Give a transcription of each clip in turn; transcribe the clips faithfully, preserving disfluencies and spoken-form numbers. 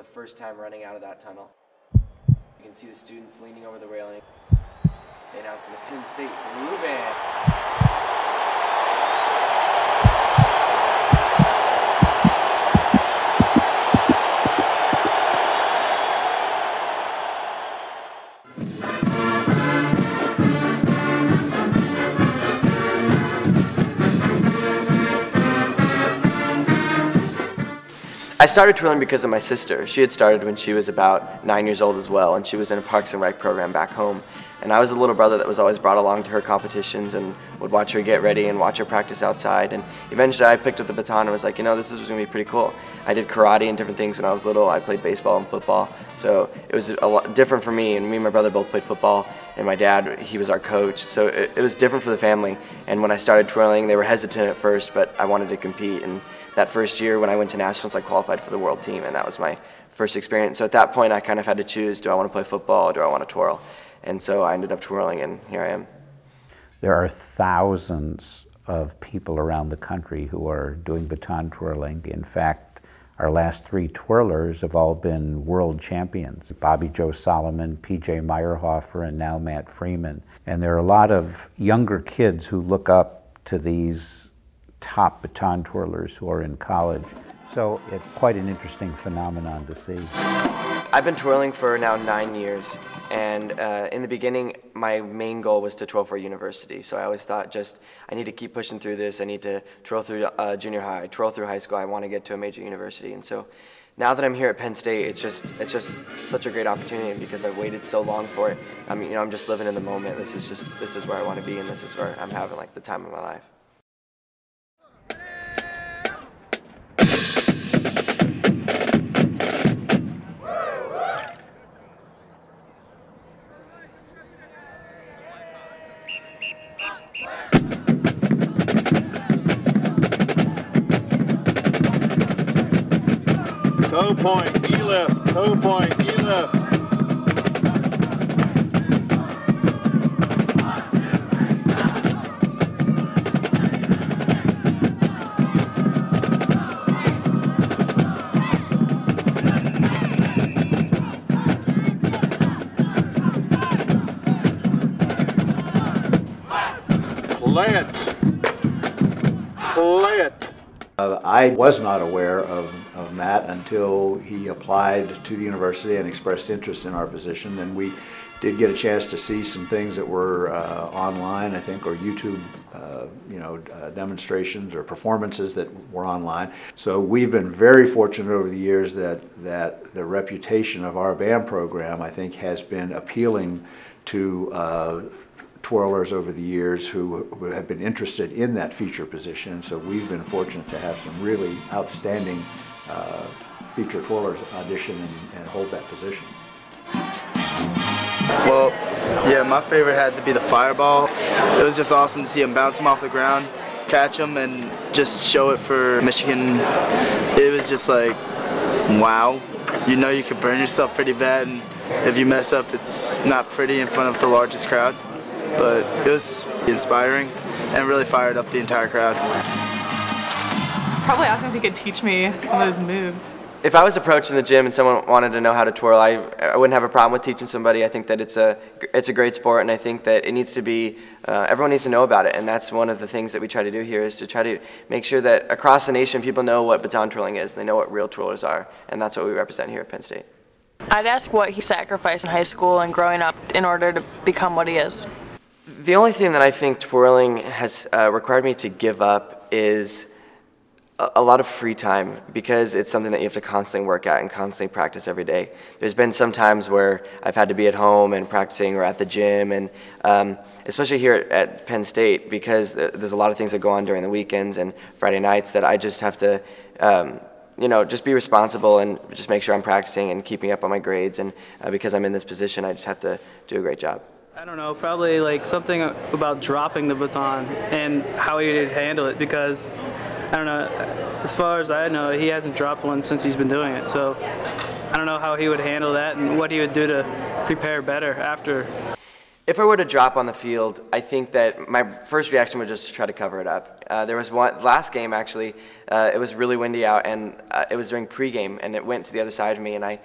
the first time running out of that tunnel. You can see the students leaning over the railing. They announce the Penn State Blue Band. I started twirling because of my sister. She had started when she was about nine years old as well, and she was in a Parks and Rec program back home. And I was a little brother that was always brought along to her competitions and would watch her get ready and watch her practice outside. And eventually I picked up the baton and was like, you know, this is gonna be pretty cool. I did karate and different things when I was little. I played baseball and football. So it was a lot different for me, and me and my brother both played football, and my dad, he was our coach. So it, it was different for the family. And when I started twirling, they were hesitant at first, but I wanted to compete. And that first year when I went to Nationals, I qualified for the world team, and that was my first experience. So at that point, I kind of had to choose, do I want to play football or do I want to twirl? And so I ended up twirling, and here I am. There are thousands of people around the country who are doing baton twirling. In fact, our last three twirlers have all been world champions. Bobby Joe Solomon, P J Meyerhofer, and now Matt Freeman. And there are a lot of younger kids who look up to these top baton twirlers who are in college. So it's quite an interesting phenomenon to see. I've been twirling for now nine years, and uh, in the beginning my main goal was to twirl for university. So I always thought, just, I need to keep pushing through this, I need to twirl through uh, junior high, twirl through high school, I want to get to a major university. And so now that I'm here at Penn State, it's just it's just such a great opportunity because I've waited so long for it. I mean, you know, I'm just living in the moment. This is just, this is where I want to be, and this is where I'm having like the time of my life. Toe point, knee lift, toe point, knee lift. Play it. Play it. Uh, I was not aware of, of Matt until he applied to the university and expressed interest in our position. And we did get a chance to see some things that were uh, online, I think, or YouTube, uh, you know, uh, demonstrations or performances that were online. So we've been very fortunate over the years that, that the reputation of our BAM program, I think, has been appealing to uh, twirlers over the years who have been interested in that feature position. So we've been fortunate to have some really outstanding uh, feature twirlers audition and, and hold that position. Well, yeah, my favorite had to be the fireball. It was just awesome to see him bounce him off the ground, catch him, and just show it for Michigan. It was just like, wow. You know you could burn yourself pretty bad, and if you mess up, it's not pretty in front of the largest crowd. But it was inspiring and really fired up the entire crowd. Probably asked him if he could teach me some of his moves. If I was approached in the gym and someone wanted to know how to twirl, I, I wouldn't have a problem with teaching somebody. I think that it's a, it's a great sport, and I think that it needs to be, uh, everyone needs to know about it, and that's one of the things that we try to do here, is to try to make sure that across the nation people know what baton twirling is, and they know what real twirlers are, and that's what we represent here at Penn State. I'd ask what he sacrificed in high school and growing up in order to become what he is. The only thing that I think twirling has uh, required me to give up is a, a lot of free time, because it's something that you have to constantly work at and constantly practice every day. There's been some times where I've had to be at home and practicing or at the gym, and um, especially here at, at Penn State, because there's a lot of things that go on during the weekends and Friday nights that I just have to um, you know, just be responsible and just make sure I'm practicing and keeping up on my grades. And uh, because I'm in this position, I just have to do a great job. I don't know, probably like something about dropping the baton and how he would handle it, because, I don't know, as far as I know, he hasn't dropped one since he's been doing it. So I don't know how he would handle that and what he would do to prepare better after. If I were to drop on the field, I think that my first reaction was just to try to cover it up. Uh, there was one last game actually. Uh, it was really windy out, and uh, it was during pregame, and it went to the other side of me, and I,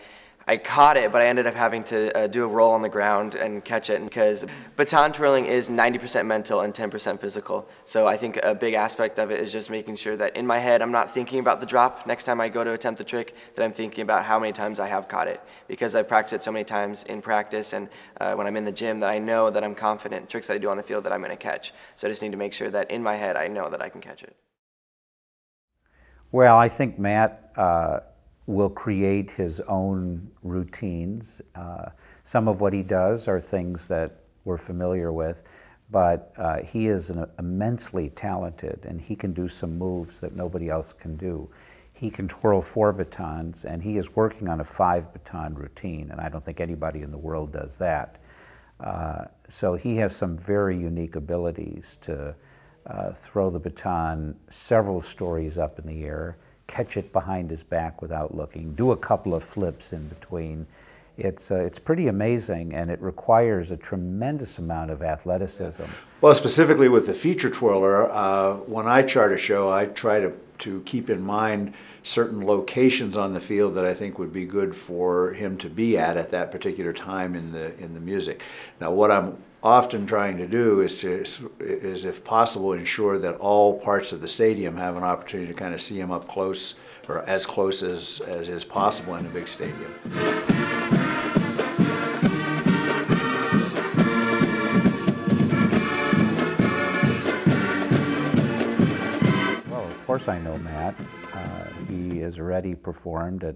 I caught it, but I ended up having to uh, do a roll on the ground and catch it, because baton twirling is ninety percent mental and ten percent physical. So I think a big aspect of it is just making sure that in my head I'm not thinking about the drop next time I go to attempt the trick, that I'm thinking about how many times I have caught it, because I practiced it so many times in practice and uh, when I'm in the gym, that I know that I'm confident tricks that I do on the field that I'm going to catch. So I just need to make sure that in my head I know that I can catch it. Well, I think Matt uh, will create his own routines. Uh, some of what he does are things that we're familiar with, but uh, he is an immensely talented, and he can do some moves that nobody else can do. He can twirl four batons, and he is working on a five baton routine, and I don't think anybody in the world does that. Uh, so he has some very unique abilities to Uh, throw the baton several stories up in the air, catch it behind his back without looking, do a couple of flips in between. It's, uh, it's pretty amazing, and it requires a tremendous amount of athleticism. Well, specifically with the feature twirler, uh, when I chart a show, I try to, to keep in mind certain locations on the field that I think would be good for him to be at at that particular time in the, in the music. Now, what I'm often trying to do is to, is if possible, ensure that all parts of the stadium have an opportunity to kind of see him up close, or as close as, as is possible in a big stadium. Well, of course I know Matt. Uh, he has already performed at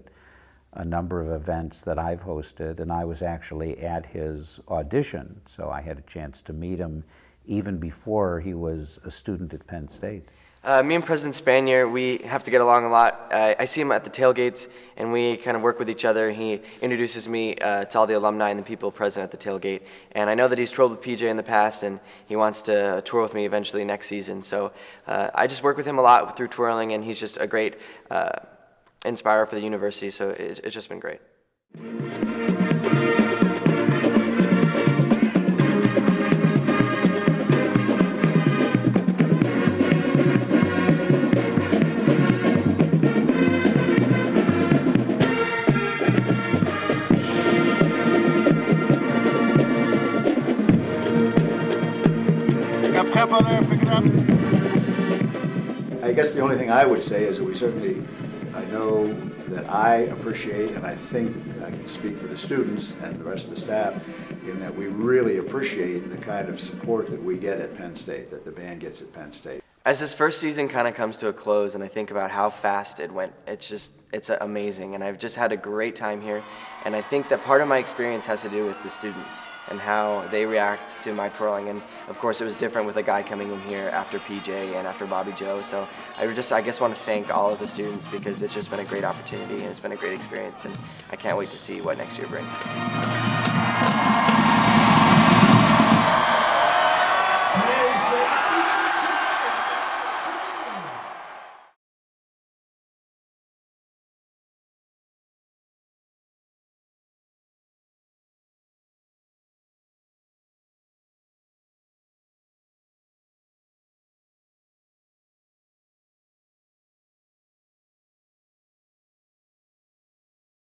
a number of events that I've hosted, and I was actually at his audition, so I had a chance to meet him even before he was a student at Penn State. Uh, me and President Spanier, we have to get along a lot. Uh, I see him at the tailgates, and we kind of work with each other. He introduces me uh, to all the alumni and the people present at the tailgate. And I know that he's twirled with P J in the past, and he wants to twirl with me eventually next season. So uh, I just work with him a lot through twirling, and he's just a great uh, inspirer for the university, so it's, it's just been great. I guess the only thing I would say is that we certainly I know that I appreciate, and I think I can speak for the students and the rest of the staff, in that we really appreciate the kind of support that we get at Penn State, that the band gets at Penn State. As this first season kind of comes to a close, and I think about how fast it went, it's just, it's amazing, and I've just had a great time here, and I think that part of my experience has to do with the students and how they react to my twirling, and of course it was different with a guy coming in here after P J and after Bobby Joe, so I just, I guess want to thank all of the students, because it's just been a great opportunity, and it's been a great experience, and I can't wait to see what next year brings.